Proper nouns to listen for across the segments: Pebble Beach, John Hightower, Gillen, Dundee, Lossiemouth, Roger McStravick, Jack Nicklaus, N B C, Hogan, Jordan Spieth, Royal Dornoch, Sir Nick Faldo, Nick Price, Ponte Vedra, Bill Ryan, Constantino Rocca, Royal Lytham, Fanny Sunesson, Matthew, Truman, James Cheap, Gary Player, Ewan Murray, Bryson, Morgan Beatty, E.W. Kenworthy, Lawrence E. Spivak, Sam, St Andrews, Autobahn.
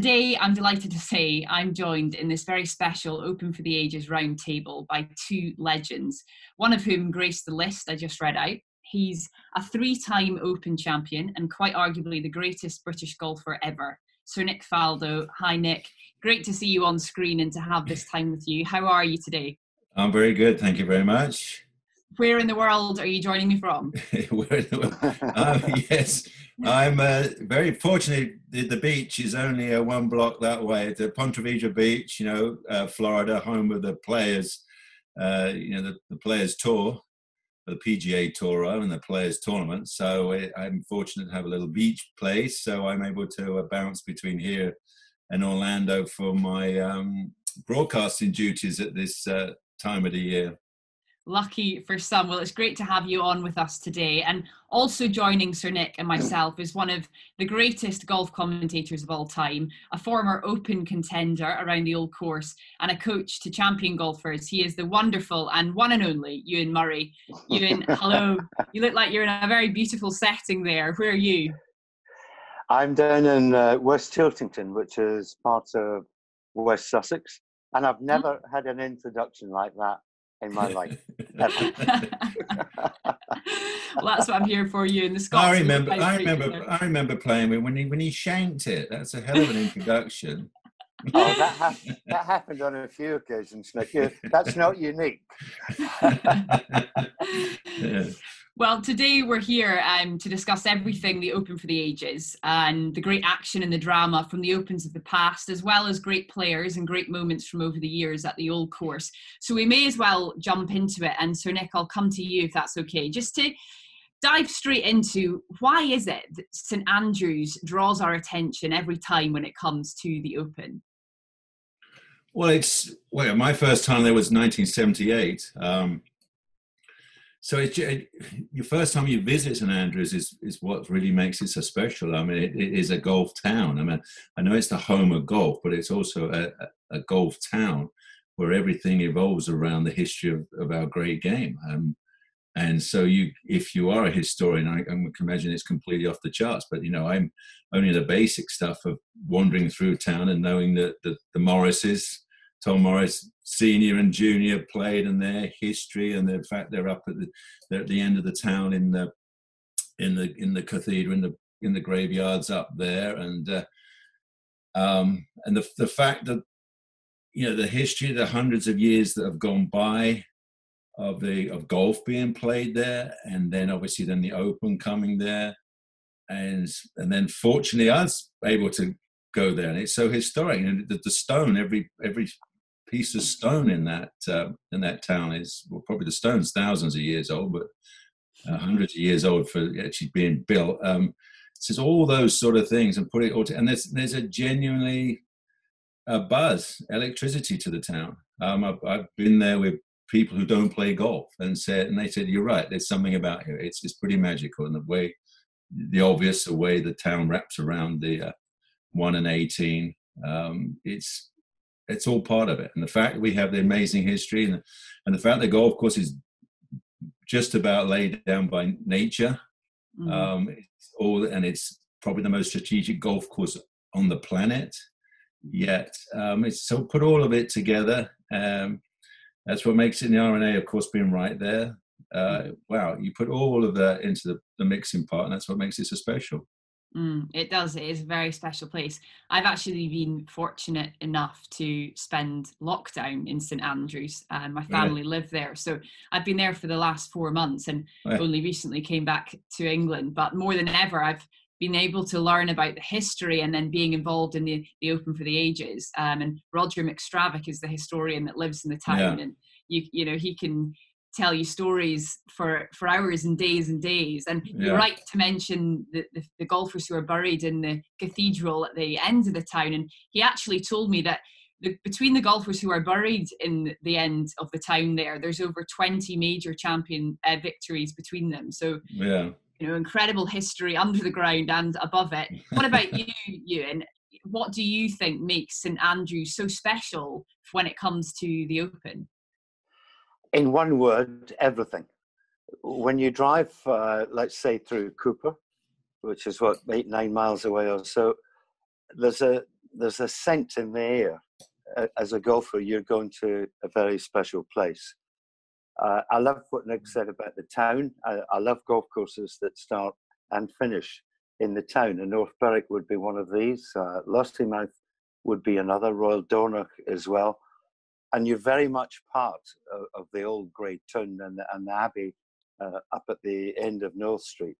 Today, I'm delighted to say I'm joined in this very special Open for the Ages roundtable by two legends, one of whom graced the list I just read out. He's a three-time Open champion and quite arguably the greatest British golfer ever, Sir Nick Faldo. Hi, Nick. Great to see you on screen and to have this time with you. How are you today? I'm very good, thank you very much. Where in the world are you joining me from? Yes, I'm very fortunate. The beach is only one block that way, the Ponte Vedra beach, you know, Florida, home of the Players, you know, the Players Tour, the PGA Tour and the Players Tournament. So I'm fortunate to have a little beach place. So I'm able to bounce between here and Orlando for my broadcasting duties at this time of the year. Lucky for some. Well, it's great to have you on with us today. And also joining Sir Nick and myself is one of the greatest golf commentators of all time, a former Open contender around the old course and a coach to champion golfers. He is the wonderful and one and only Ewan Murray. Ewan, hello. You look like you're in a very beautiful setting there. Where are you? I'm down in West Chiltington, which is part of West Sussex. And I've never had an introduction like that in my life. Well, that's what I'm here for, you in the Scots. I remember playing with when he shanked it. That's a hell of an introduction. Oh, that happened on a few occasions, Nick. That's not unique. Yeah. Well, today we're here to discuss everything the Open for the Ages and the great action and the drama from the Opens of the past, as well as great players and great moments from over the years at the old course. So we may as well jump into it. And Sir Nick, I'll come to you if that's okay. Just to dive straight into, why is it that St Andrews draws our attention every time when it comes to the Open? Well, my first time there was 1978. So your first time you visit St Andrews is what really makes it so special. I mean, it is a golf town. I mean, I know it's the home of golf, but it's also a golf town where everything evolves around the history of our great game. And so if you are a historian, I can imagine it's completely off the charts. But, you know, I'm only the basic stuff of wandering through town and knowing that the Morrises, Tom Morris Senior and Junior, played, and their history, and the fact they're at the end of the town in the cathedral, in the graveyards up there, and the fact that, you know, the history, the hundreds of years that have gone by of golf being played there, and then obviously then the Open coming there, and then fortunately I was able to go there, and it's so historic. And the stone, every piece of stone in that town is, well, probably the stone's thousands of years old, but hundreds of years old for actually being built. So it's all those sort of things, and put it all to, and there's a genuinely buzz, electricity to the town. I've been there with people who don't play golf and they said, you're right, there's something about here. It's pretty magical, and the way the town wraps around the 1 and 18. It's all part of it, and the fact that we have the amazing history, and the fact that golf course is just about laid down by nature. It's probably the most strategic golf course on the planet. Yet it's so, put all of it together. That's what makes it the R&A, of course, being right there. Wow, you put all of that into the mixing part, and that's what makes it so special. It does. It is a very special place. I've actually been fortunate enough to spend lockdown in St Andrews, and my family live there. So I've been there for the last 4 months, and only recently came back to England. But more than ever, I've been able to learn about the history, and then being involved in the Open for the Ages. And Roger McStravick is the historian that lives in the town, and you know, he can tell you stories for hours and days and days. And you're right to mention the golfers who are buried in the cathedral at the end of the town. And he actually told me that between the golfers who are buried in the end of the town there's over 20 major champion victories between them. So, you know, incredible history under the ground and above it. What about you, Ewan? What do you think makes St Andrews so special when it comes to the Open? In one word, everything. When you drive, let's say, through Cooper, which is, what, 8-9 miles away or so, there's a there's a sense in the air. As a golfer, you're going to a very special place. I love what Nick said about the town. I love golf courses that start and finish in the town, and North Berwick would be one of these. Lossiemouth would be another, Royal Dornoch as well. And you're very much part of the old grey town and the abbey up at the end of North Street.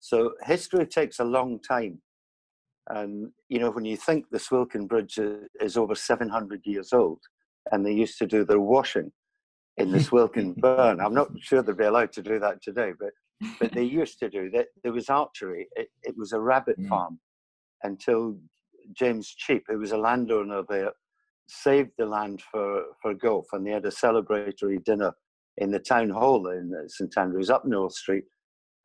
So history takes a long time. And, you know, when you think the Swilkin Bridge is over 700 years old, and they used to do their washing in the Swilkin Burn. I'm not sure they'd be allowed to do that today, but they used to do that. There was archery. It was a rabbit farm until James Cheap, who was a landowner there, saved the land for golf, and they had a celebratory dinner in the town hall in St Andrews up North Street,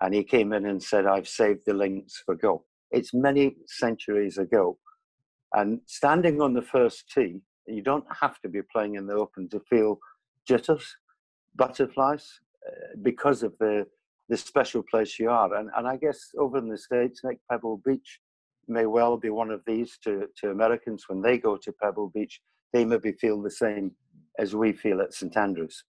and he came in and said, "I've saved the links for golf." It's many centuries ago, and standing on the first tee, you don't have to be playing in the open to feel jitters, butterflies, because of the special place you are. And I guess over in the States, like Pebble Beach may well be one of these to Americans. When they go to Pebble Beach, they maybe feel the same as we feel at St Andrews.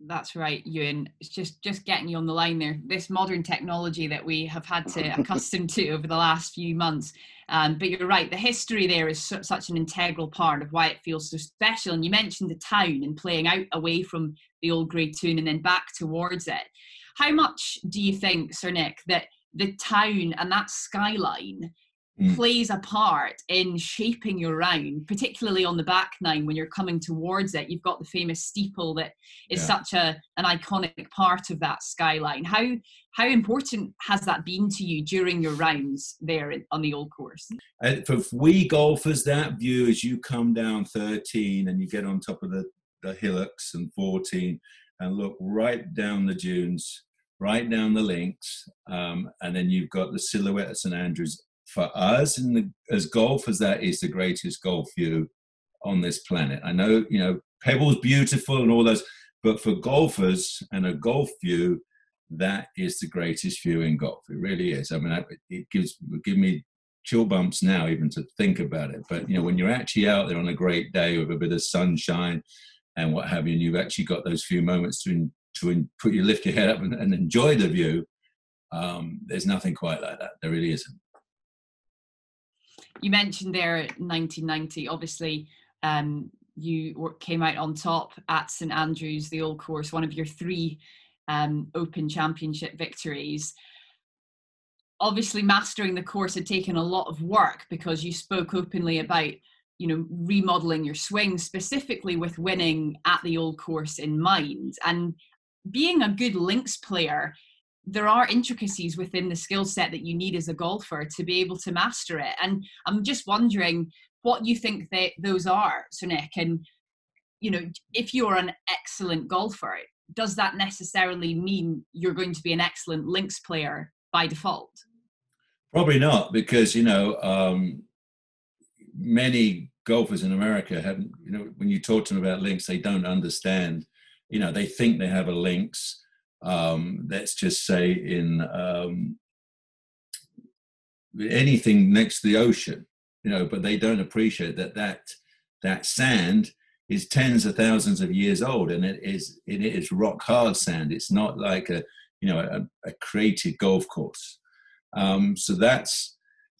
That's right, Ewan. It's just getting you on the line there. This modern technology that we have had to accustom to over the last few months. But you're right, the history there is such an integral part of why it feels so special. And you mentioned the town and playing out away from the old grey town and then back towards it. How much do you think, Sir Nick, that the town and that skyline plays a part in shaping your round, particularly on the back nine when you're coming towards it? You've got the famous steeple that is such an iconic part of that skyline. How important has that been to you during your rounds there on the old course? For we golfers, that view as you come down 13 and you get on top of the hillocks and 14 and look right down the dunes, right down the links, and then you've got the silhouette of St Andrews. For us, as golfers, that is the greatest golf view on this planet. I know, you know, Pebble's beautiful and all those, but for golfers and a golf view, that is the greatest view in golf. It really is. I mean, it gives me chill bumps now even to think about it. But, you know, when you're actually out there on a great day with a bit of sunshine and what have you, and you've actually got those few moments to lift your head up and enjoy the view, there's nothing quite like that. There really isn't. You mentioned there 1990, obviously you came out on top at St Andrews, the old course, one of your three Open Championship victories. Obviously mastering the course had taken a lot of work because you spoke openly about, you know, remodelling your swing specifically with winning at the old course in mind. And being a good links player, there are intricacies within the skill set that you need as a golfer to be able to master it. And I'm just wondering what you think that those are, Sir Nick. And, you know, if you're an excellent golfer, does that necessarily mean you're going to be an excellent links player by default? Probably not, because, you know, many golfers in America haven't, you know, when you talk to them about links, they don't understand. You know, they think they have a links. Let's just say in anything next to the ocean, you know, but they don't appreciate that sand is tens of thousands of years old, and it is rock hard sand. It's not like a created golf course.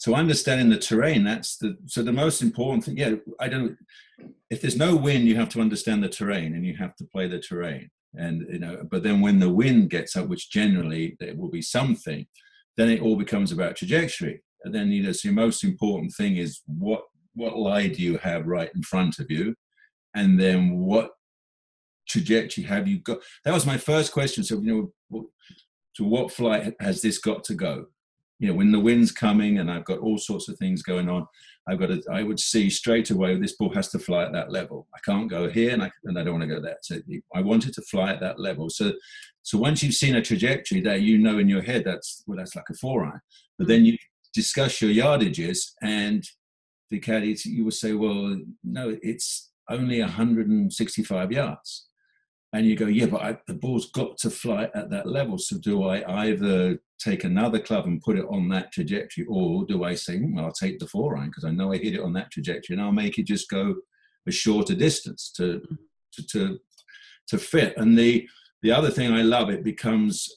So understanding the terrain, the most important thing. Yeah, if there's no wind, you have to understand the terrain and you have to play the terrain. And, you know, but then when the wind gets up, which generally it will be something, then it all becomes about trajectory. And then, you know, so the most important thing is what lie do you have right in front of you? And then what trajectory have you got? That was my first question. So, you know, to what flight has this got to go? You know, when the wind's coming and I've got all sorts of things going on, I would see straight away, this ball has to fly at that level. I can't go here and I don't want to go there. So I wanted to fly at that level. So once you've seen a trajectory there, you know in your head, that's like a 4-iron. But then you discuss your yardages and the caddy, you will say, well, no, it's only 165 yards. And you go, yeah, but the ball's got to fly at that level. So do I either take another club and put it on that trajectory, or do I say, well, I'll take the four iron because I know I hit it on that trajectory and I'll make it just go a shorter distance to fit. And the other thing I love, it becomes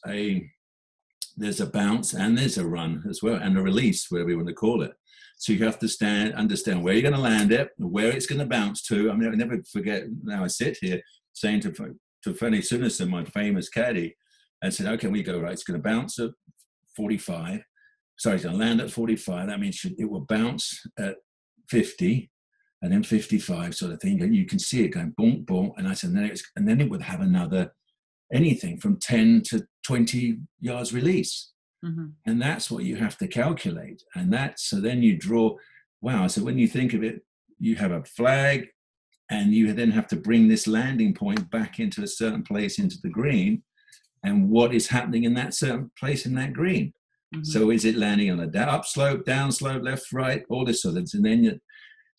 there's a bounce and there's a run as well, and a release, whatever you want to call it. So you have to understand where you're going to land it, where it's going to bounce to. I mean, I never forget, now I sit here saying to Fanny Sunesson, my famous caddy, and said, okay, we go, right, it's going to bounce at 45. Sorry, it's going to land at 45. That means it will bounce at 50 and then 55 sort of thing. And you can see it going bonk, bonk. And I said, and then it would have another anything from 10 to 20 yards release. Mm-hmm. And that's what you have to calculate. And so then you draw, wow. So when you think of it, you have a flag and you then have to bring this landing point back into a certain place into the green, and what is happening in that certain place in that green. Mm-hmm. So is it landing on a up slope, down slope, left, right, all this sort of thing. And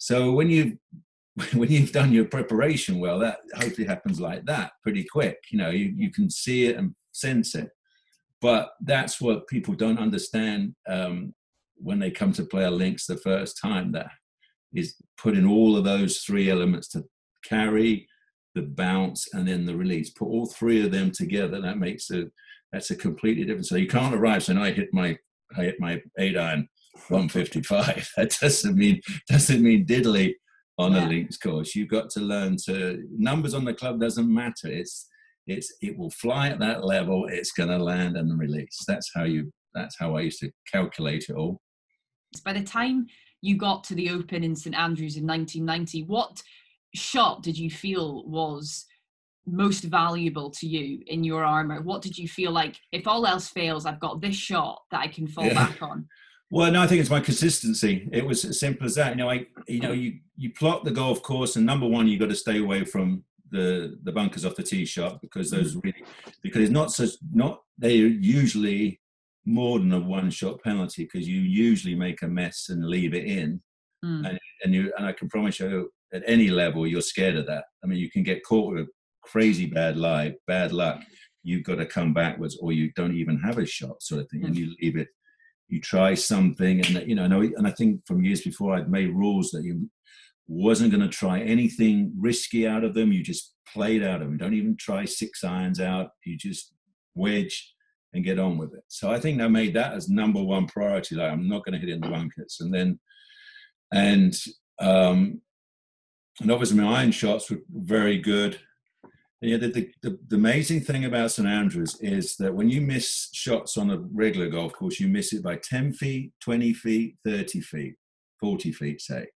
then when you've done your preparation well, that hopefully happens like that pretty quick. You know, you can see it and sense it. But that's what people don't understand when they come to play a links the first time. That is putting all of those three elements to carry, the bounce, and then the release. Put all three of them together. That makes that's a completely different. So you can't arrive saying, I hit my 8-iron 155. That doesn't mean diddly on a links course. You've got to learn to numbers on the club doesn't matter. It will fly at that level. It's going to land and release. That's how I used to calculate it all. By the time you got to the Open in St Andrews in 1990, what shot did you feel was most valuable to you in your armour? What did you feel like, if all else fails, I've got this shot that I can fall back on? Well, no, I think it's my consistency. It was as simple as that. You know, you plot the golf course, and number one, you've got to stay away from the bunkers off the tee shot, because those really, because it's they're usually more than a one shot penalty, because you usually make a mess and leave it in. Mm. And I can promise you, at any level, you're scared of that. I mean, you can get caught with a crazy bad luck. You've got to come backwards, or you don't even have a shot, sort of thing. Mm. And you leave it, you try something, and you know, and I think from years before, I'd made rules that you wasn't going to try anything risky out of them. You just played out of them. Don't even try 6-irons out. You just wedge and get on with it. So I think I made that as number one priority. Like, I'm not going to hit it in the bunkers. And then, and obviously my iron shots were very good. And yeah, the amazing thing about St Andrews is that when you miss shots on a regular golf course, you miss it by 10 feet, 20 feet, 30 feet, 40 feet, say.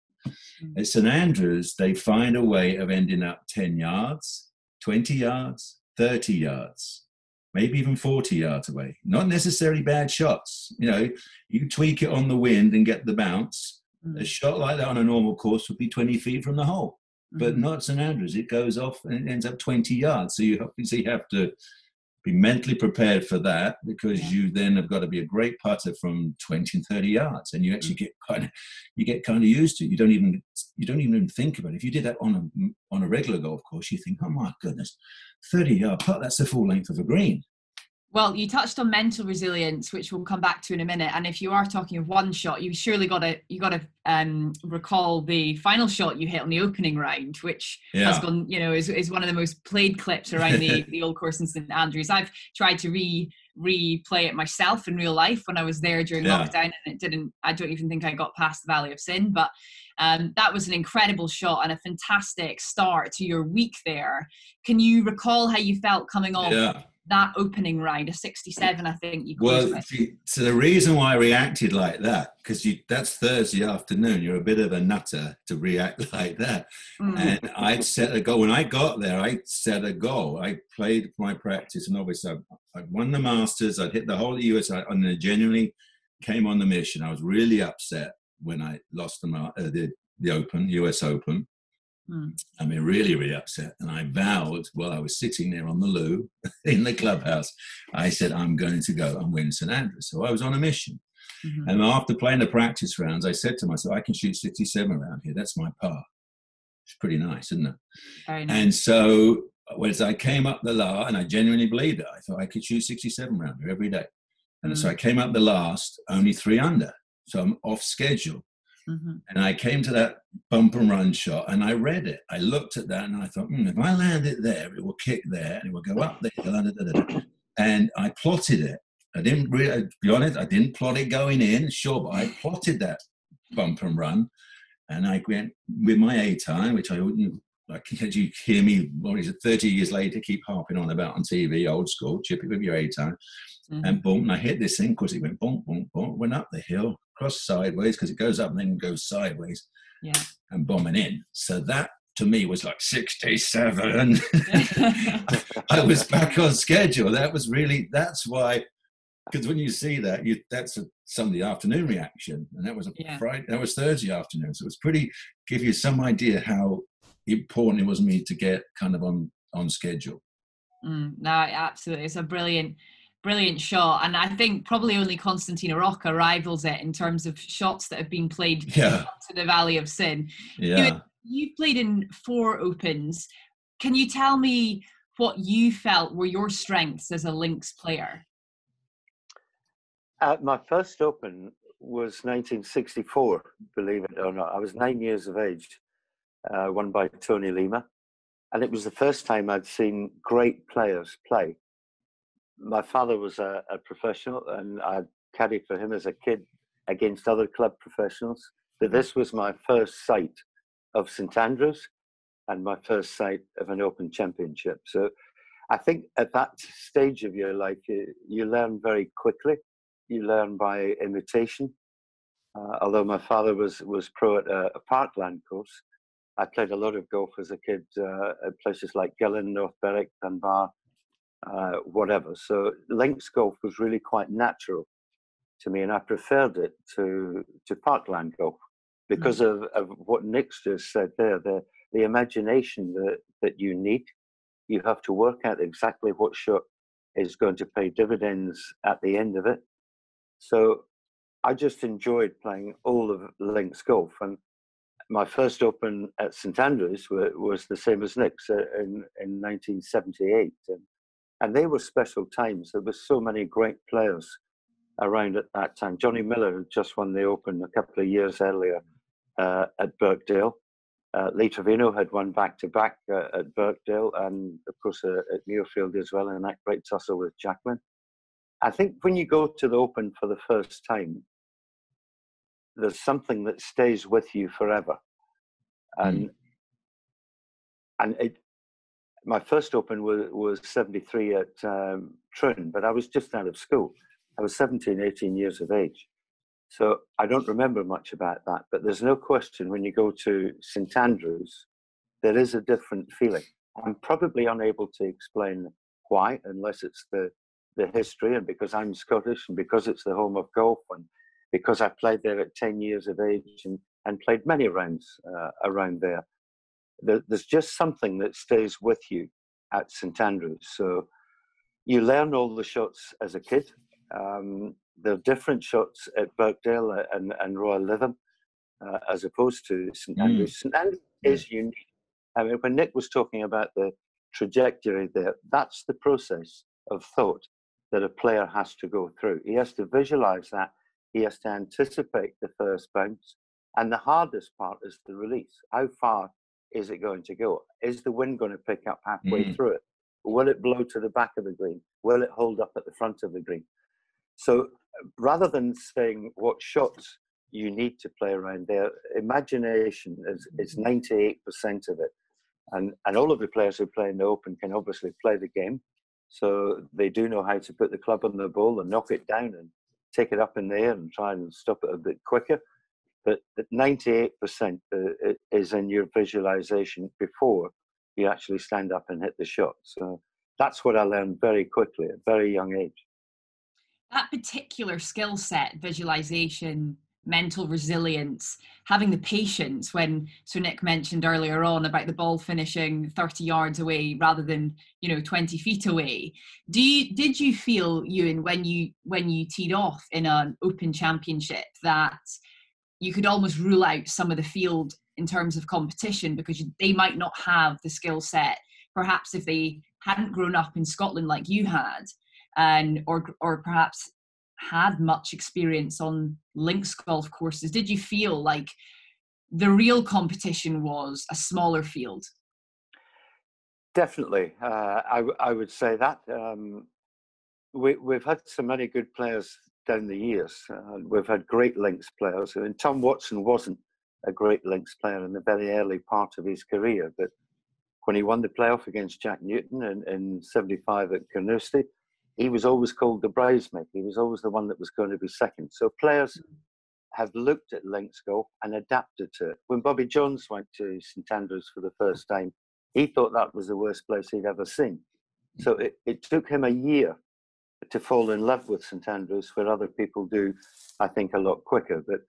At St Andrews, they find a way of ending up 10 yards, 20 yards, 30 yards, maybe even 40 yards away. Not necessarily bad shots. You know, you tweak it on the wind and get the bounce. A shot like that on a normal course would be 20 feet from the hole, but not St Andrews. It goes off and it ends up 20 yards. So you obviously have to be mentally prepared for that, because you then have got to be a great putter from 20 and 30 yards, and you actually get kind of used to it. You don't even think about it. If you did that on a regular golf course, you think, oh my goodness, 30-yard putt, that's the full length of a green. Well, you touched on mental resilience, which we'll come back to in a minute. And if you are talking of one shot, you've surely got to recall the final shot you hit on the opening round, which has gone, you know, is one of the most played clips around the old course in St Andrews. I've tried to replay it myself in real life when I was there during lockdown, and it didn't. I don't even think I got past the Valley of Sin, but that was an incredible shot and a fantastic start to your week there. Can you recall how you felt coming off? Yeah. That opening round, a 67, I think you called it. Well, so the reason why I reacted like that, because that's Thursday afternoon, you're a bit of a nutter to react like that. Mm. And I'd set a goal. When I got there, I set a goal. I played my practice, and obviously I'd won the Masters, I'd hit the whole of the US, and I genuinely came on the mission. I was really upset when I lost the Open, US Open. Mm. I mean, really, really upset. And I vowed, while I was sitting there on the loo in the clubhouse, I said, I'm going to go and win St Andrews. So I was on a mission. Mm-hmm. And after playing the practice rounds, I said to myself, I can shoot 67 around here. That's my par. It's pretty nice, isn't it? Very nice. And so whereas I came up the La, and I genuinely believed it. I thought I could shoot 67 round here every day. And so I came up the last, only 3 under. So I'm off schedule. And I came to that bump and run shot, and I read it. I looked at that, and I thought, if I land it there, it will kick there, and it will go up there. And I plotted it. I didn't really, to be honest, I didn't plot it going in, sure, but I plotted that bump and run. And I went with my A time, which I wouldn't, like, as you hear me, what is it, 30 years later, keep harping on about on TV, old school, chip it with your A time. And boom, and I hit this thing, because it went boom, boom, boom, went up the hill, crossed sideways, because it goes up and then goes sideways, and bombing in. So that, to me, was like 67. I was back on schedule. That was really, that's why, because when you see that, you, that's a Sunday afternoon reaction, and that was a Friday, that was Thursday afternoon. So it was pretty, give you some idea how important it was me to get kind of on schedule. No, absolutely. It's a brilliant shot, and I think probably only Constantino Rocca rivals it in terms of shots that have been played to the Valley of Sin. You played in 4 Opens. Can you tell me what you felt were your strengths as a links player? My first Open was 1964, believe it or not. I was 9 years of age, won by Tony Lima, and it was the first time I'd seen great players play. My father was a professional, and I caddied for him as a kid against other club professionals. But this was my first sight of St Andrews and my first sight of an Open Championship. So I think at that stage of your life, you learn very quickly. You learn by imitation. Although my father was pro at a parkland course, I played a lot of golf as a kid at places like Gillen, North Berwick, Dunbar, whatever. So links golf was really quite natural to me, and I preferred it to parkland golf because of what Nick's just said there, the imagination that you need. You have to work out exactly what shot is going to pay dividends at the end of it. So I just enjoyed playing all of links golf, and my first Open at St Andrews was the same as Nick's in 1978. And they were special times. There were so many great players around at that time. Johnny Miller had just won the Open a couple of years earlier at Birkdale. Lee Trevino had won back-to-back at Birkdale, and, of course, at Muirfield as well, in that great tussle with Jacqueline. I think when you go to the Open for the first time, there's something that stays with you forever. And it... My first Open was 73 at Troon, but I was just out of school. I was 17, 18 years of age. So I don't remember much about that, but there's no question when you go to St Andrews, there is a different feeling. I'm probably unable to explain why, unless it's the history, and because I'm Scottish, and because it's the home of golf, and because I played there at 10 years of age and played many rounds around there. There's just something that stays with you at St Andrews. So you learn all the shots as a kid. There are different shots at Birkdale and Royal Lytham as opposed to St Andrews. St Andrews is unique. I mean, when Nick was talking about the trajectory there, that's the process of thought that a player has to go through. He has to visualise that. He has to anticipate the first bounce. And the hardest part is the release. How far is it going to go? Is the wind going to pick up halfway through it? Will it blow to the back of the green? Will it hold up at the front of the green? So rather than saying what shots you need to play around there, imagination is 98% of it. And all of the players who play in the Open can obviously play the game. So they do know how to put the club on the ball and knock it down and take it up in the air and try and stop it a bit quicker. But 98% is in your visualization before you actually stand up and hit the shot. So that's what I learned very quickly at a very young age. That particular skill set, visualization, mental resilience, having the patience when Sir Nick mentioned earlier on about the ball finishing 30 yards away rather than, 20 feet away. Did you feel, Ewan, when you teed off in an Open Championship that you could almost rule out some of the field in terms of competition because they might not have the skill set perhaps if they hadn't grown up in Scotland like you had, and or perhaps had much experience on links golf courses, did you feel like the real competition was a smaller field? Definitely, I would say that. We've had so many good players down the years. We've had great links players. I mean, Tom Watson wasn't a great links player in the very early part of his career, but when he won the playoff against Jack Newton in 75 at Carnoustie, he was always called the bridesmaid. He was always the one that was going to be second. So players have looked at links golf and adapted to it. When Bobby Jones went to St Andrews for the first time, he thought that was the worst place he'd ever seen. So it took him a year to fall in love with St Andrews, where other people do, I think, a lot quicker. But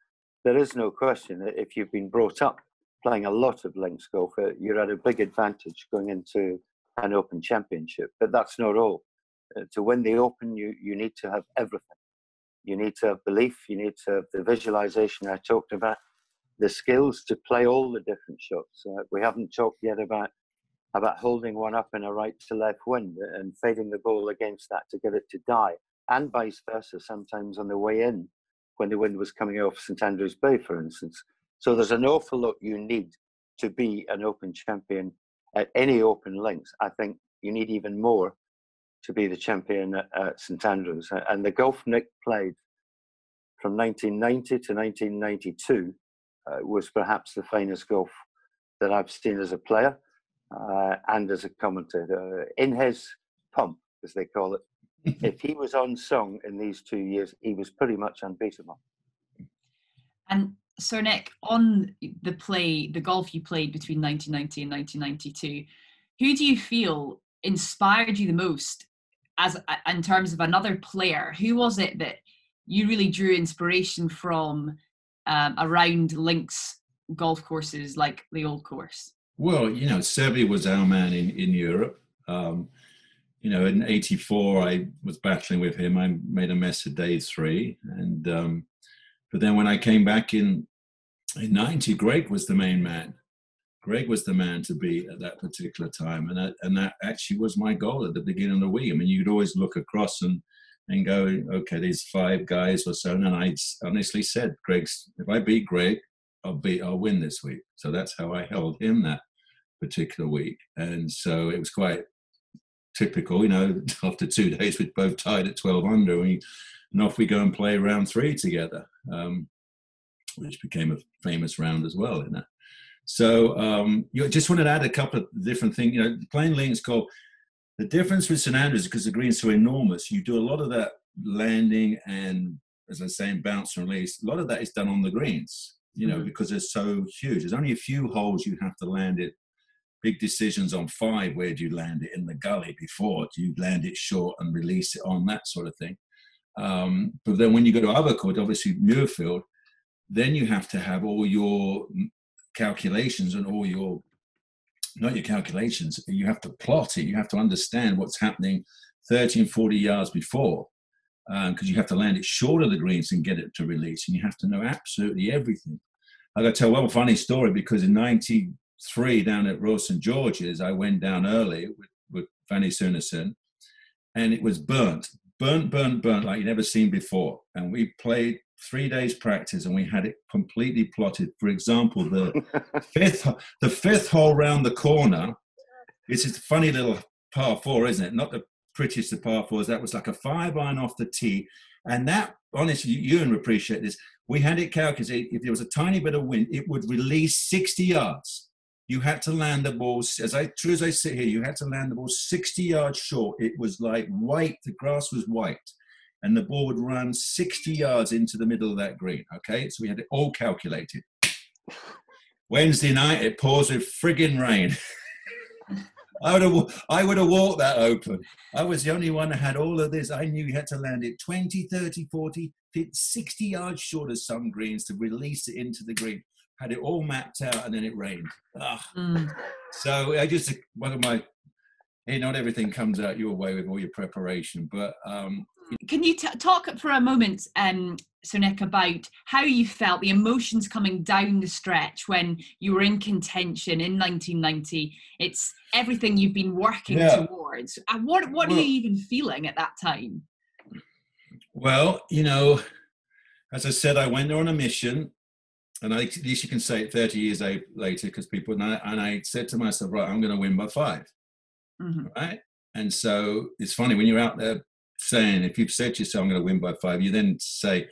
there is no question that if you've been brought up playing a lot of links golf, you're at a big advantage going into an Open Championship. But that's not all. To win the Open, you need to have everything. You need to have belief, you need to have the visualization I talked about, the skills to play all the different shots. We haven't talked yet about holding one up in a right to left wind and fading the ball against that to get it to die, and vice versa sometimes on the way in when the wind was coming off St Andrews Bay, for instance. So there's an awful lot you need to be an Open champion at any Open links. I think you need even more to be the champion at St Andrews. And the golf Nick played from 1990 to 1992 was perhaps the finest golf that I've seen as a player. And as a commentator, in his pump, as they call it, if he was on song in these 2 years, he was pretty much unbeatable. And Sir Nick, on the golf you played between 1990 and 1992, who do you feel inspired you the most as in terms of another player? Who was it that you really drew inspiration from around links golf courses like the Old Course? Well, you know, Seve was our man in Europe. You know, in 84, I was battling with him. I made a mess of day three. And, but then when I came back in 90, Greg was the main man. Greg was the man to beat at that particular time. And that actually was my goal at the beginning of the week. I mean, you'd always look across and go, okay, there's five guys or so. And I honestly said, Greg's, if I beat Greg, I'll win this week. So that's how I held him that particular week. And so it was quite typical, you know, after 2 days, we'd both tied at 12 under and off we go and play round three together, which became a famous round as well, you know. So you just wanted to add a couple of different things, you know, playing links golf. The difference with St Andrews, because the green's so enormous, you do a lot of that landing and, as I was saying, bounce and release. A lot of that is done on the greens. You know, because they're so huge. There's only a few holes you have to land it. Big decisions on five, where do you land it? In the gully before? Do you land it short and release it on, that sort of thing? But then when you go to other courts, obviously Muirfield, then you have to have all your calculations and all your, not your calculations, you have to plot it. You have to understand what's happening 13, 40 yards before. Because you have to land it short of the greens and get it to release, and you have to know absolutely everything. I got to tell a funny story, because in 93 down at Royal St George's, I went down early with Fanny Sunesson, and it was burnt like you'd never seen before. And we played 3 days practice, and we had it completely plotted. For example, the fifth hole round the corner. It's just a funny little par four, isn't it? Not the prettiest of par fours. That was like a 5-iron off the tee, and that, honestly, Ewan would appreciate this. We had it calculated. If there was a tiny bit of wind, it would release 60 yards. You had to land the ball, as I sit here, you had to land the ball 60 yards short. It was like white, the grass was white, and the ball would run 60 yards into the middle of that green. Okay, so we had it all calculated. Wednesday night, it pours with friggin' rain. I would have walked that Open. I was the only one that had all of this. I knew you had to land it 20, 30, 40, 50, 60 yards short of some greens to release it into the green. Had it all mapped out, and then it rained. So I just, one of my, hey, not everything comes out your way with all your preparation, but Can you talk for a moment, Sir Nick, about how you felt the emotions coming down the stretch when you were in contention in 1990? It's everything you've been working towards. And what are you even feeling at that time? Well, you know, as I said, I went on a mission, and I, at least you can say it 30 years later, because people, and I said to myself, right, I'm going to win by 5. Mm-hmm. Right? And so it's funny when you're out there saying, if you've said to yourself, I'm going to win by 5, you then say,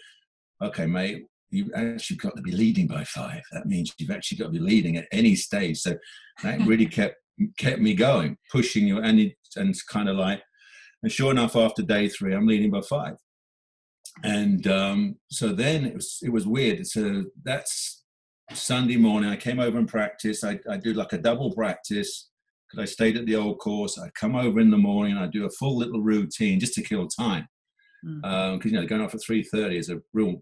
okay, mate, you've actually got to be leading by 5. That means you've actually got to be leading at any stage. So that really kept me going, pushing you. And it's kind of like, and sure enough, after day 3, I'm leading by 5. And so then it was weird. So that's Sunday morning. I came over and practiced. I did like a double practice. I stayed at the old course. I come over in the morning and I do a full little routine just to kill time, because you know, going off at 3:30 is a real,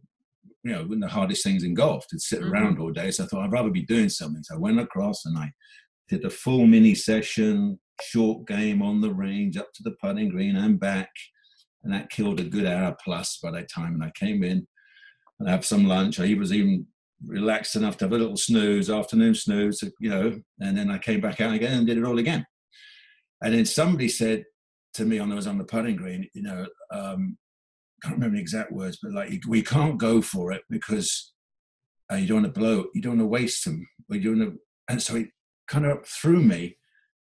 you know, one of the hardest things in golf to sit around all day. So I thought I'd rather be doing something. So I went across and I did the full mini session, short game on the range, up to the putting green and back, and that killed a good hour plus by that time. And I came in and I had some lunch. I was even relaxed enough to have a little snooze, afternoon snooze, you know, and then I came back out again and did it all again. And then somebody said to me, I was on the putting green, you know, I can't remember the exact words, but like, we can't go for it because you don't want to blow, you don't want to waste them. And so it kind of threw me,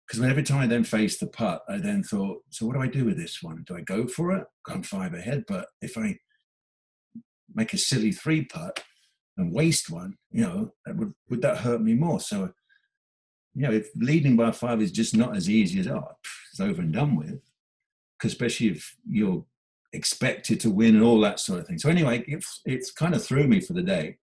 because every time I then faced the putt, I then thought, so what do I do with this one? Do I go for it? I'm 5 ahead, but if I make a silly 3 putt and waste one, you know, would that hurt me more? So, you know, if leading by 5 is just not as easy as, oh, it's over and done with, because especially if you're expected to win and all that sort of thing. So anyway, it's kind of threw me for the day.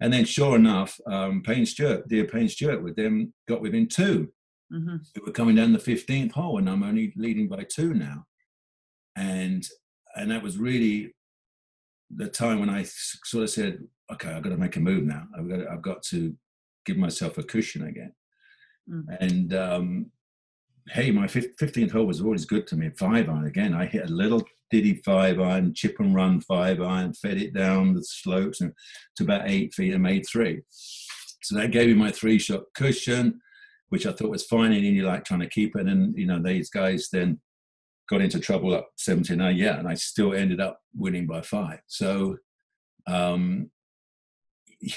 And then sure enough, dear Payne Stewart with them got within 2. Mm-hmm. We were coming down the 15th hole and I'm only leading by 2 now. And that was really the time when I sort of said, okay, I've got to make a move now. I've got to give myself a cushion again. Mm-hmm. And hey, my 15th hole was always good to me. 5 iron again. I hit a little diddy 5 iron, chip and run 5 iron, fed it down the slopes and to about 8 feet and made 3. So that gave me my 3-shot cushion, which I thought was fine. And then you're like trying to keep it. And you know, these guys then got into trouble up 17. And I still ended up winning by 5. So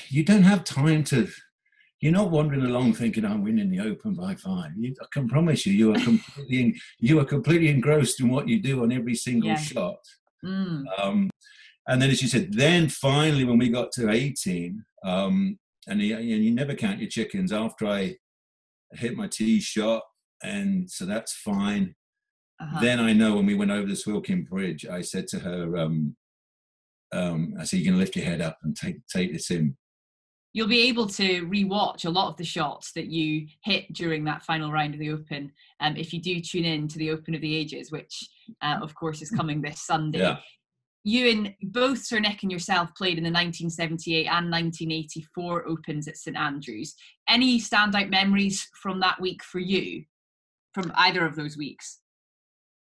you don't have time to, you're not wandering along thinking, I'm winning the Open by 5. I can promise you, you are completely engrossed in what you do on every single shot. And then, as you said, then finally when we got to 18, and you never count your chickens, after I hit my tee shot, and so that's fine. Then I know when we went over the Swilkin Bridge, I said to her, I said, you're going to lift your head up and take this in. You'll be able to rewatch a lot of the shots that you hit during that final round of the Open if you do tune in to the Open of the Ages, which, of course, is coming this Sunday. Yeah. You and both Sir Nick and yourself played in the 1978 and 1984 Opens at St Andrews. Any standout memories from that week for you, from either of those weeks?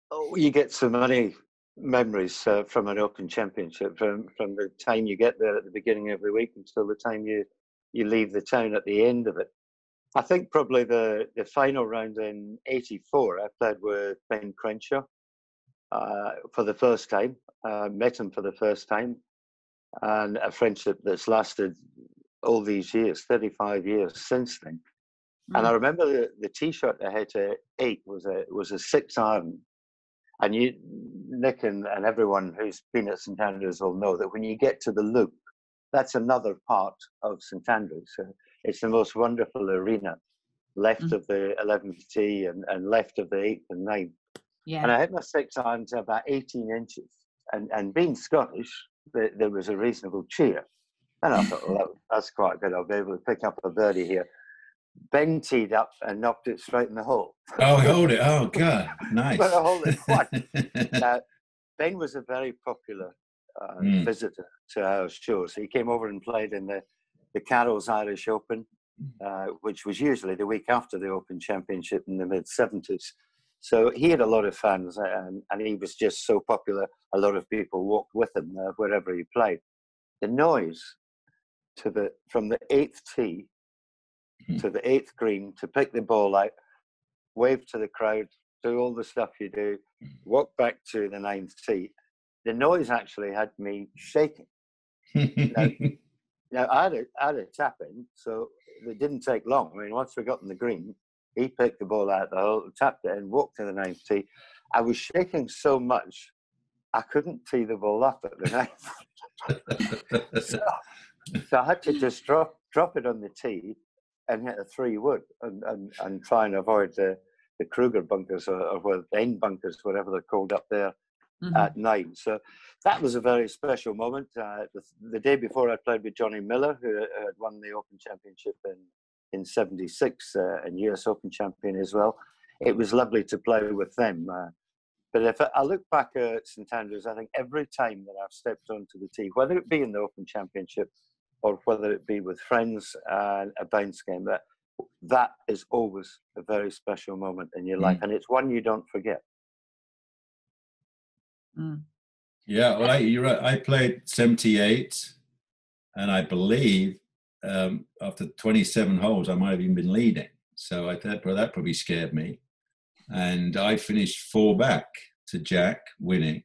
Oh, you get so many memories from an Open Championship, from the time you get there at the beginning of every week until the time you leave the town at the end of it. I think probably the final round in 84, I played with Ben Crenshaw for the first time. Met him for the first time, and a friendship that's lasted all these years, 35 years since then. Mm. And I remember the tee shot I hit at 8 was a 6 iron. And you, Nick, and everyone who's been at St Andrews will know that when you get to the loop, that's another part of St Andrews. So it's the most wonderful arena, left of the 11th tee and left of the 8th and 9th. Yeah. And I hit my 6 iron to about 18 inches. And being Scottish, there was a reasonable cheer. And I thought, well, that's quite good. I'll be able to pick up a birdie here. Ben teed up and knocked it straight in the hole. Oh, hold it. Oh, God. Nice. But I hold it twice. Ben was a very popular visitor to our shows. He came over and played in the Carroll's Irish Open, which was usually the week after the Open Championship in the mid-70s. So he had a lot of fans, and he was just so popular. A lot of people walked with him wherever he played. The noise from the eighth tee to the eighth green, to pick the ball out, wave to the crowd, do all the stuff you do, walk back to the ninth tee. The noise actually had me shaking. Now I had a tap in, so it didn't take long. I mean, once we got in the green, he picked the ball out, the hole, tapped it, and walked to the ninth tee. I was shaking so much, I couldn't tee the ball up at the ninth. so I had to just drop it on the tee and hit a 3-wood and try and avoid the Kruger bunkers or the end bunkers, whatever they're called up there. Mm-hmm. At 9. So that was a very special moment. The day before, I played with Johnny Miller, who had won the Open Championship in 76, and US Open champion as well. It was lovely to play with them. But if I look back at St Andrews, I think every time that I've stepped onto the tee, whether it be in the Open Championship or whether it be with friends and a bounce game, that is always a very special moment in your life. And it's one you don't forget. Mm. Yeah, well, you're right. I played 78, and I believe after 27 holes, I might have even been leading. So I thought, well, that probably scared me. And I finished 4 back to Jack, winning.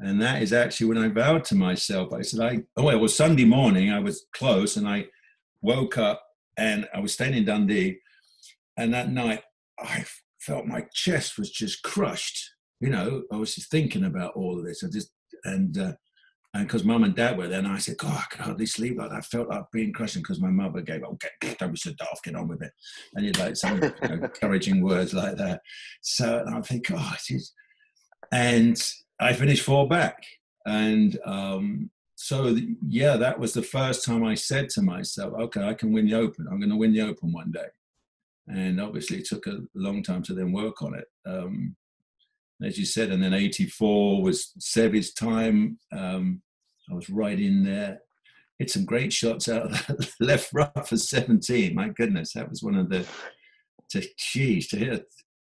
And that is actually when I vowed to myself. I said, well, it was Sunday morning. I was close, and I woke up, and I was staying in Dundee. And that night, I felt my chest was just crushed. You know, I was just thinking about all of this. And because Mum and Dad were there, and I said, God, I could hardly sleep like that. I felt like being crushed because my mother gave up, okay, don't be so daft, get on with it. And you'd like some encouraging words like that. So I think, oh, it is. And I finished 4 back. And that was the first time I said to myself, okay, I can win the Open. I'm going to win the Open one day. And obviously it took a long time to then work on it. As you said, and then 84 was Seve's time. I was right in there. Hit some great shots out of that left rough for 17. My goodness, that was one of the... I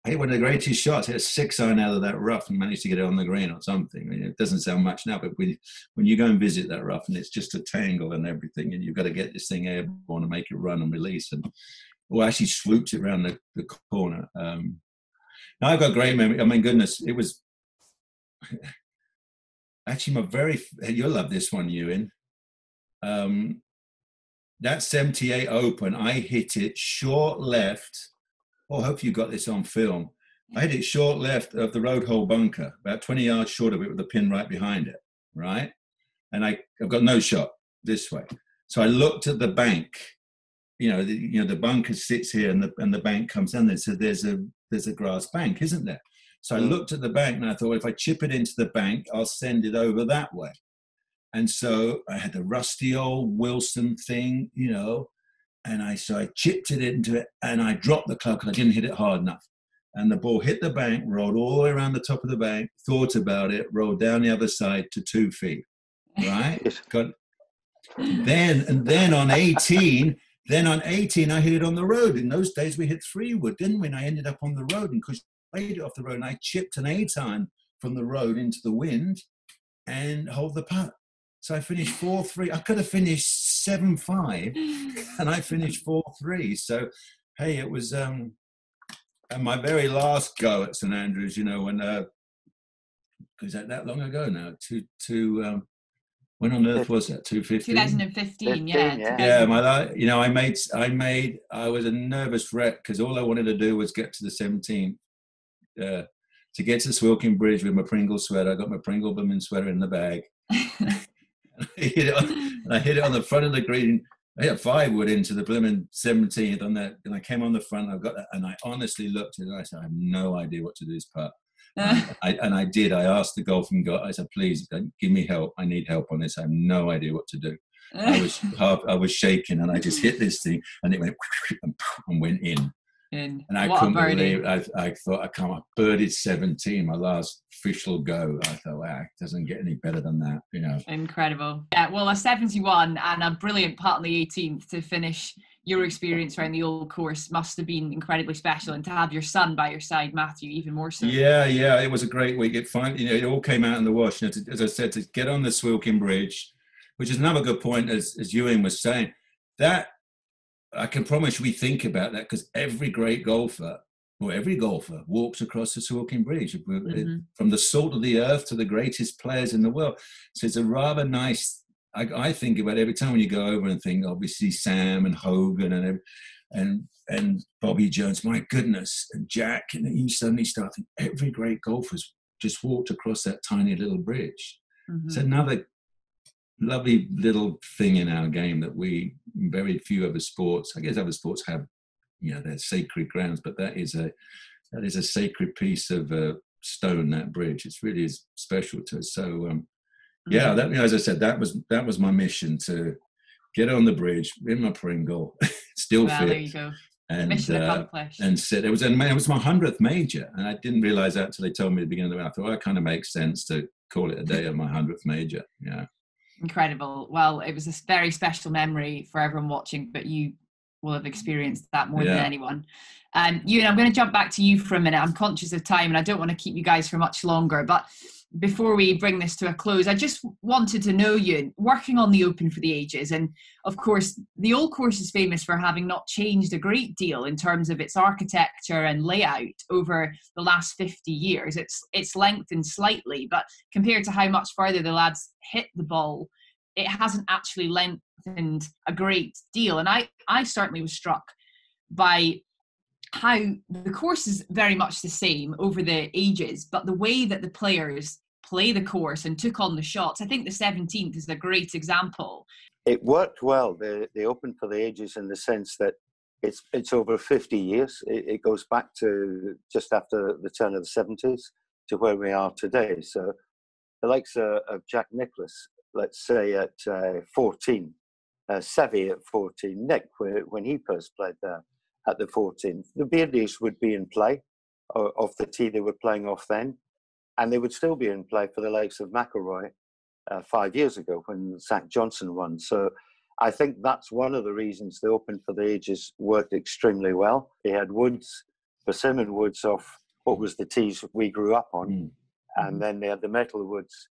hit one of the greatest shots. Hit a 6-iron out of that rough and managed to get it on the green or something. I mean, it doesn't sound much now, but when you go and visit that rough and it's just a tangle and everything, and you've got to get this thing airborne and make it run and release. Or actually swoops it around the corner. I've got great memory. I mean, goodness, it was actually my very... You'll love this one, Ewan. That 78 Open, I hit it short left. Oh, I hope you got this on film. I hit it short left of the road hole bunker, about 20 yards short of it with a pin right behind it, right? And I've got no shot this way. So I looked at the bank. You know the bunker sits here and the bank comes down there. So there's a grass bank, isn't there? So I looked at the bank and I thought, well, if I chip it into the bank, I'll send it over that way. And so I had the rusty old Wilson thing, you know, and I chipped it into it and I dropped the club because I didn't hit it hard enough. And the ball hit the bank, rolled all the way around the top of the bank, thought about it, rolled down the other side to 2 feet, right? Then on 18... Then on 18, I hit it on the road. In those days, we hit 3-wood, didn't we? And I ended up on the road and because I played it off the road and I chipped an 8-iron from the road into the wind and hold the putt. So I finished 4-3. I could have finished 7-5 and I finished 4-3. So, hey, it was my very last go at St Andrews, you know, when, is that long ago now? When on earth was that? 2015. 2015, yeah. Yeah, I was a nervous wreck because all I wanted to do was get to the 17th, to get to Swilkin Bridge with my Pringle sweater. I got my Pringle Berman sweater in the bag. I hit it on the front of the green. I hit a 5-wood into the blooming 17th on that, and I came on the front. I got that, and I honestly looked at it. And I said, I have no idea what to do this putt. I did. I asked the golfing guy. I said, "Please, give me help. I need help on this. I have no idea what to do." I was shaking, and I just hit this thing, and it went and went in. And I couldn't believe it. I thought, I can't. I birdied 17, my last official go. I thought, wow, it doesn't get any better than that, you know. Incredible. Yeah. Well, a 71 and a brilliant part on the 18th to finish your experience around the old course must have been incredibly special, and to have your son by your side, Matthew, even more so. Yeah, it was a great week. It finally, it all came out in the wash. And as I said, to get on the Swilkin Bridge, which is another good point, as Ewan was saying, that I can promise we think about that, because every great golfer or every golfer walks across the Swilkin Bridge, from the salt of the earth to the greatest players in the world. So it's a rather nice. I think about it every time when you go over and think, obviously Sam and Hogan and Bobby Jones, my goodness, and Jack, and you suddenly start thinking every great golfer's just walked across that tiny little bridge. Mm-hmm. It's another lovely little thing in our game that we, very few other sports, I guess other sports have, you know, their sacred grounds, but that is a sacred piece of stone, that bridge. It really is special to us. So, yeah, that, as I said, that was my mission, to get on the bridge in my Pringle, still fit. There you go. Mission accomplished. And sit. It was my 100th major, and I didn't realise that until they told me at the beginning of the round. I thought, well, it kind of makes sense to call it a day of my 100th major. Yeah. Incredible. Well, it was a very special memory for everyone watching, but you will have experienced that more than anyone. Ewan, I'm going to jump back to you for a minute. I'm conscious of time, and I don't want to keep you guys for much longer, but before we bring this to a close, I just wanted to know, you working on the Open for the Ages, and of course the old course is famous for having not changed a great deal in terms of its architecture and layout over the last 50 years. It's lengthened slightly, but compared to how much further the lads hit the ball, it hasn't actually lengthened a great deal. And I certainly was struck by how the course is very much the same over the ages, but the way that the players play the course and took on the shots. I think the 17th is a great example. It worked well, the Open for the Ages, in the sense that it's over 50 years. It goes back to just after the turn of the 70s to where we are today. So the likes of Jack Nicklaus, let's say at 14, Seve at 14, Nick, when he first played there, at the 14th, the Beardies would be in play off the tee they were playing off then, and they would still be in play for the likes of McIlroy 5 years ago when Zach Johnson won. So I think that's one of the reasons the Open for the Ages worked extremely well. They had woods, persimmon woods off what was the tees we grew up on, and then they had the metal woods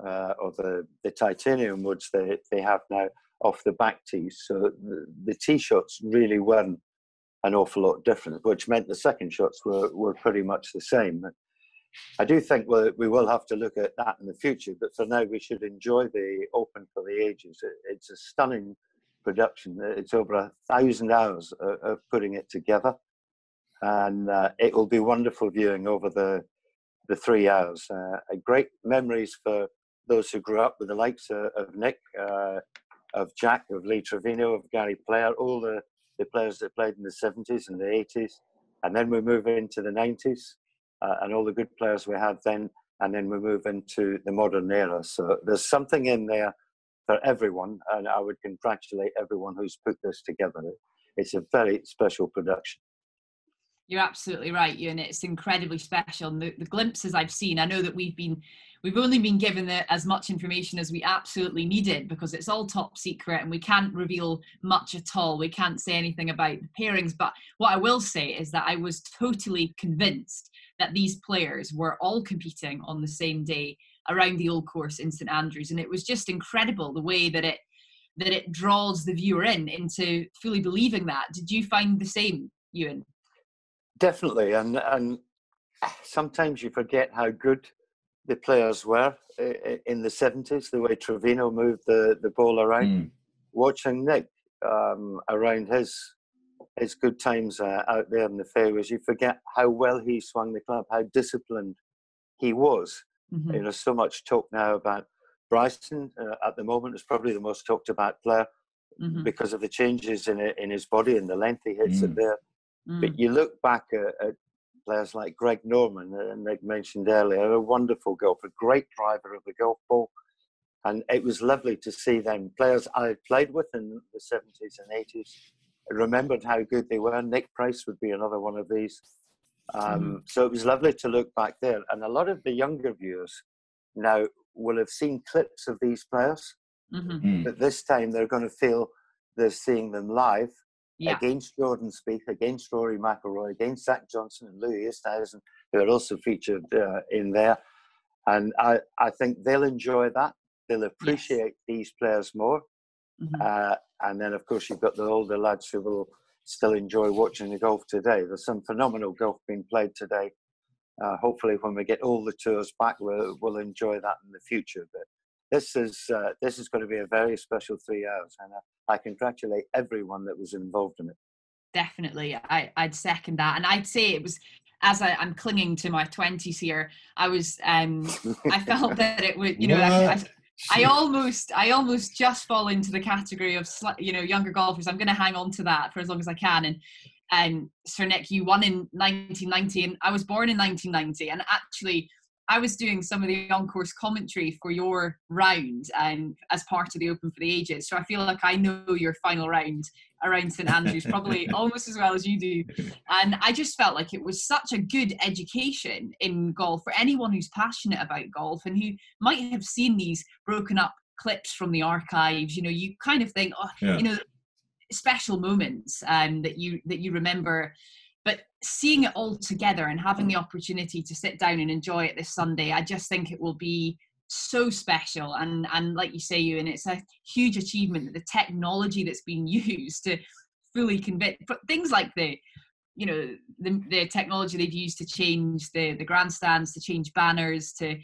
or the titanium woods they have now off the back tees. So the tee shots really weren't an awful lot different, which meant the second shots were pretty much the same. I do think we will have to look at that in the future, but for now we should enjoy the Open for the Ages. It's a stunning production. It's over 1,000 hours of putting it together, and it will be wonderful viewing over the 3 hours. Great memories for those who grew up with the likes of Nick, of Jack, of Lee Trevino, of Gary Player, all the players that played in the 70s and the 80s, and then we move into the 90s and all the good players we had then, and then we move into the modern era. So there's something in there for everyone, and I would congratulate everyone who's put this together. It's a very special production. You're absolutely right, Ewan. It's incredibly special. And the glimpses I've seen, I know that we've only been given as much information as we absolutely needed, because it's all top secret and we can't reveal much at all. We can't say anything about the pairings. But what I will say is that I was totally convinced that these players were all competing on the same day around the old course in St Andrews. And it was just incredible the way that it draws the viewer into fully believing that. Did you find the same, Ewan? Definitely, and sometimes you forget how good the players were in the 70s, the way Trevino moved the ball around. Watching Nick around his good times out there in the fairways, you forget how well he swung the club, how disciplined he was. You know, so much talk now about Bryson at the moment is probably the most talked about player because of the changes in his body and the length he hits it there. But you look back at players like Greg Norman, and Nick mentioned earlier, a wonderful golfer, great driver of the golf ball. And it was lovely to see them. Players I played with in the 70s and 80s, remembered how good they were. Nick Price would be another one of these. So it was lovely to look back there. And a lot of the younger viewers now will have seen clips of these players. But this time they're going to feel they're seeing them live. yeah. against Jordan Spieth, against Rory McIlroy, against Zach Johnson and Louis Oosthuizen, who are also featured in there. And I think they'll enjoy that. They'll appreciate yes. these players more. Mm-hmm. And then, of course, you've got the older lads who will still enjoy watching the golf today. There's some phenomenal golf being played today. Hopefully, when we get all the tours back, we'll enjoy that in the future. But this is going to be a very special 3 hours, and I congratulate everyone that was involved in it. Definitely, I'd second that, and I'd say it was. As I'm clinging to my 20s here, I was. I felt that it would, you know. I almost just fall into the category of, you know, younger golfers. I'm going to hang on to that for as long as I can. And Sir Nick, you won in 1990, and I was born in 1990. And actually, I was doing some of the on-course commentary for your round as part of the Open for the Ages. So I feel like I know your final round around St Andrews probably almost as well as you do. And I just felt like it was such a good education in golf for anyone who's passionate about golf and who might have seen these broken up clips from the archives. You know, you kind of think, oh, yeah. you know, special moments that you remember. But seeing it all together and having the opportunity to sit down and enjoy it this Sunday, I just think it will be so special. And like you say, Ewan, it's a huge achievement that the technology that's been used to fully convey things like the technology they've used to change the grandstands, to change banners, to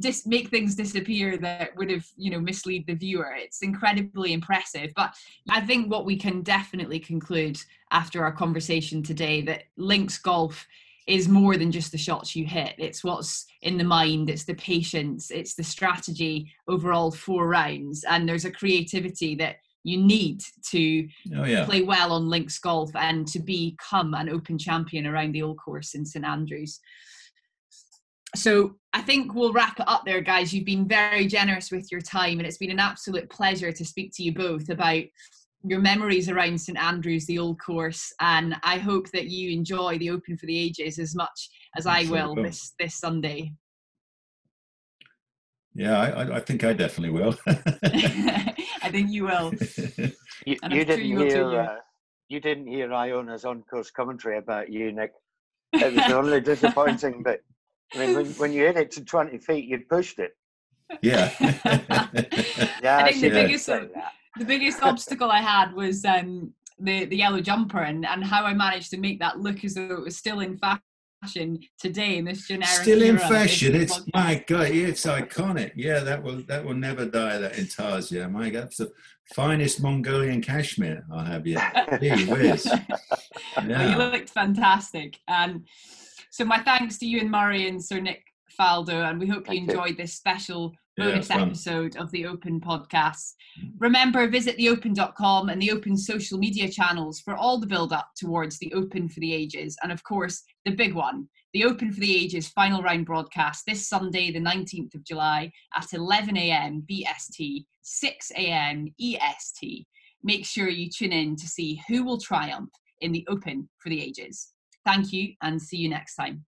just make things disappear that would have, you know, mislead the viewer. It's incredibly impressive. But I think what we can definitely conclude after our conversation today, that links golf is more than just the shots you hit. It's what's in the mind, it's the patience, it's the strategy overall 4 rounds. And there's a creativity that you need to play well on links golf and to become an Open champion around the old course in St Andrews. So I think we'll wrap it up there, guys. You've been very generous with your time, and it's been an absolute pleasure to speak to you both about your memories around St Andrews, the old course. And I hope that you enjoy the Open for the Ages as much as Absolutely. I will this Sunday. Yeah, I think I definitely will. I think you will. You didn't hear Iona's on-course commentary about you, Nick. It was the only disappointing bit. I mean, when you hit it to 20 feet, you'd pushed it. Yeah. I think the biggest obstacle I had was the yellow jumper and how I managed to make that look as though it was still in fashion today in this generic. Still in fashion. It's my God, it's iconic. Yeah, that will never die. That intarsia. My God, that's the finest Mongolian cashmere I'll have you. Gee whiz. Yeah. Well, you looked fantastic. So my thanks to Ewan Murray and Sir Nick Faldo, and we hope you enjoyed this special bonus episode of the Open podcast. Remember, visit theopen.com and the Open social media channels for all the build-up towards the Open for the Ages. And of course, the big one, the Open for the Ages final round broadcast this Sunday, the 19th of July at 11 a.m. BST, 6 a.m. EST. Make sure you tune in to see who will triumph in the Open for the Ages. Thank you and see you next time.